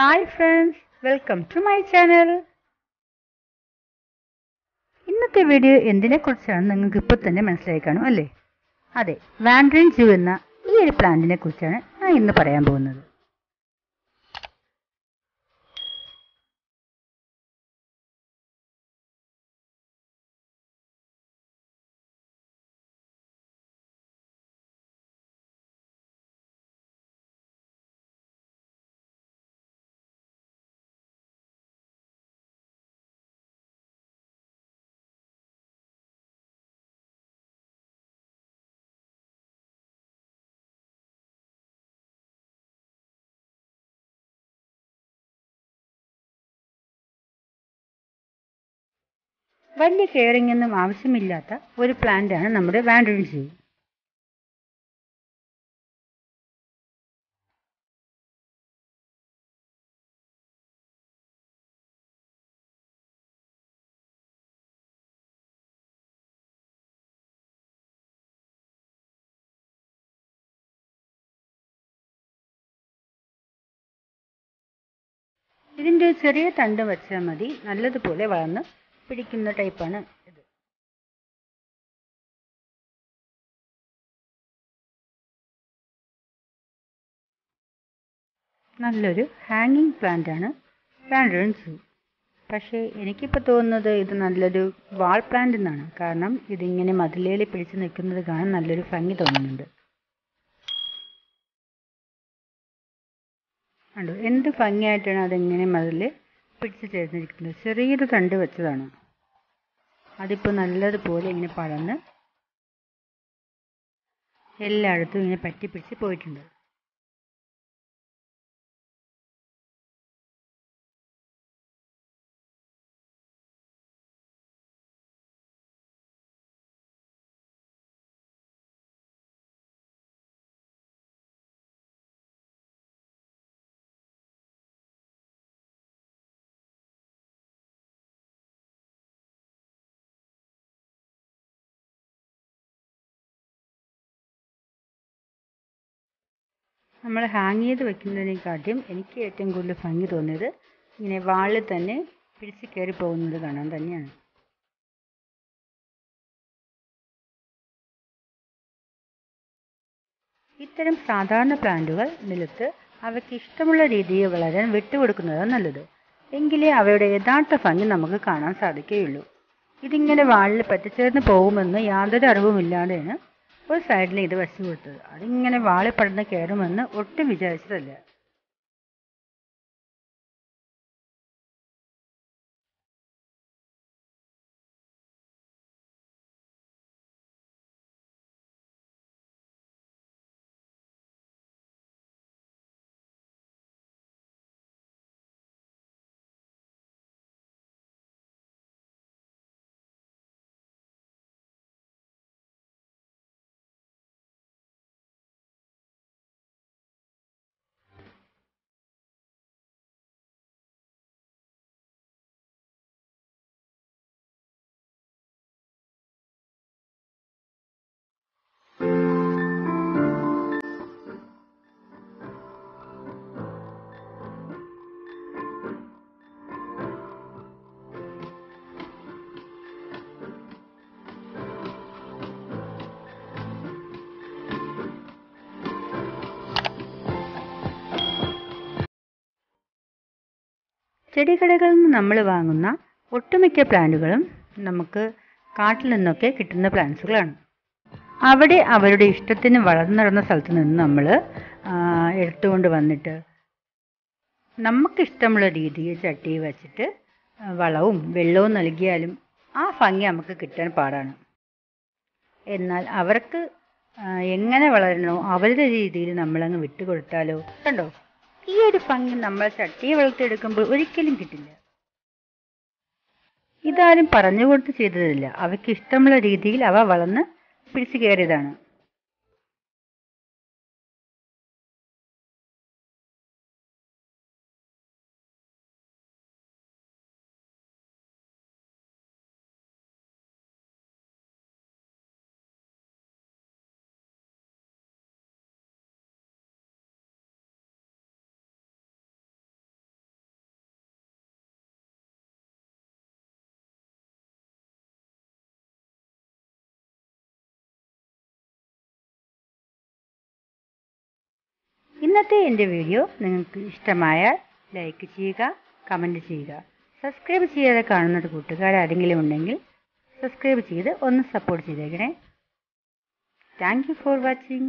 Hi friends, welcome to my channel. ഇന്നത്തെ video എന്തിനെക്കുറിച്ചാണെന്ന് നിങ്ങൾക്ക് ഇപ്പോൾ തന്നെ മനസ്സിലായി കാണും അല്ലേ? അതെ, വാൻഡ്രിൻ ജൂ എന്ന ഈ ഒരു പ്ലാന്റിനെ കുറിച്ചാണ് ഞാൻ ഇന്ന് പറയാൻ പോകുന്നത്. വലിയ കെയറിംഗ് ഒന്നും ആവശ്യമില്ലാത്ത ഒരു പ്ലാന്റ് ആണ് നമ്മുടെ വാൻഡ്രിൻ ജൂ. ഇതിന്റെ ചെറിയ തണ്ട് വെച്ചാൽ മതി, നല്ലതുപോലെ വളർന്ന് പിടിക്കുന്ന ടൈപ്പാണ് ഇത്. നല്ലൊരു ഹാങ്ങിങ് പ്ലാന്റ് ആണ് വാൻഡ്രിൻ ജൂ. പക്ഷേ എനിക്കിപ്പോൾ തോന്നുന്നത് ഇത് നല്ലൊരു വാൾ പ്ലാന്റ് എന്നാണ്. കാരണം ഇതിങ്ങനെ മതിലേലി പിടിച്ച് നിൽക്കുന്നത് കാണാൻ നല്ലൊരു ഭംഗി തോന്നുന്നുണ്ട്. കണ്ടോ എന്ത് ഭംഗിയായിട്ടാണ് അതിങ്ങനെ മതിൽ പിടിച്ച് ചേർന്നിരിക്കുന്നത്. ചെറിയൊരു തണ്ട് വെച്ചതാണ്, അതിപ്പോൾ നല്ലതുപോലെ ഇങ്ങനെ പടർന്ന് എല്ലായിടത്തും ഇങ്ങനെ പറ്റിപ്പിടിച്ച് പോയിട്ടുണ്ട്. നമ്മൾ ഹാങ് ചെയ്ത് വെക്കുന്നതിനെക്കാട്ടിയും എനിക്ക് ഏറ്റവും കൂടുതൽ ഭംഗി തോന്നിയത് ഇങ്ങനെ വാളിൽ തന്നെ പിടിച്ച് കയറി പോകുന്നത് കാണാൻ തന്നെയാണ്. ഇത്തരം സാധാരണ പ്ലാന്റുകൾ നിലത്ത് അവയ്ക്ക് ഇഷ്ടമുള്ള രീതിയിൽ വളരാൻ വിട്ടുകൊടുക്കുന്നതാണ് നല്ലത്. എങ്കിലേ അവയുടെ യഥാർത്ഥ ഭംഗി നമുക്ക് കാണാൻ സാധിക്കുകയുള്ളൂ. ഇതിങ്ങനെ വാളിൽ പറ്റിച്ചേർന്ന് പോകുമെന്ന് യാതൊരു അറിവുമില്ലാതെയാണ് ഒരു സൈഡിൽ ഇത് വെച്ചു കൊടുത്തത്. അതിങ്ങനെ വാളിപ്പടന്ന് കയറുമെന്ന് ഒട്ടും വിചാരിച്ചതല്ല. ചെടികടകളിൽ നിന്ന് നമ്മൾ വാങ്ങുന്ന ഒട്ടുമിക്ക പ്ലാന്റുകളും നമുക്ക് കാട്ടിൽ നിന്നൊക്കെ കിട്ടുന്ന പ്ലാന്റ്സുകളാണ്. അവിടെ അവരുടെ ഇഷ്ടത്തിന് വളർന്നിടുന്ന സ്ഥലത്ത് നിന്ന് നമ്മൾ എടുത്തുകൊണ്ട് വന്നിട്ട് നമുക്കിഷ്ടമുള്ള രീതിയിൽ ചട്ടി വച്ചിട്ട് വളവും വെള്ളവും നൽകിയാലും ആ ഭംഗി നമുക്ക് കിട്ടാൻ പാടാണ്. എന്നാൽ അവർക്ക് എങ്ങനെ വളരണോ അവരുടെ രീതിയിൽ നമ്മളങ്ങ് വിട്ടുകൊടുത്താലോ, കണ്ടോ ഈ ഒരു ഭംഗി നമ്മൾ ചട്ടിയെ വളർത്തിയെടുക്കുമ്പോൾ ഒരിക്കലും കിട്ടില്ല. ഇതാരും പറഞ്ഞുകൊടുത്ത് ചെയ്തതല്ല, അവയ്ക്ക് ഇഷ്ടമുള്ള രീതിയിൽ അവ വളർന്ന് പിടിച്ചു കയറിയതാണ്. ഇന്നത്തെ എൻ്റെ വീഡിയോ നിങ്ങൾക്ക് ഇഷ്ടമായാൽ ലൈക്ക് ചെയ്യുക, കമൻറ്റ് ചെയ്യുക. സബ്സ്ക്രൈബ് ചെയ്യാതെ കാണുന്ന കൂട്ടുകാരാരെങ്കിലും ഉണ്ടെങ്കിൽ സബ്സ്ക്രൈബ് ചെയ്ത് ഒന്ന് സപ്പോർട്ട് ചെയ്തേക്കണേ. Thank you for watching.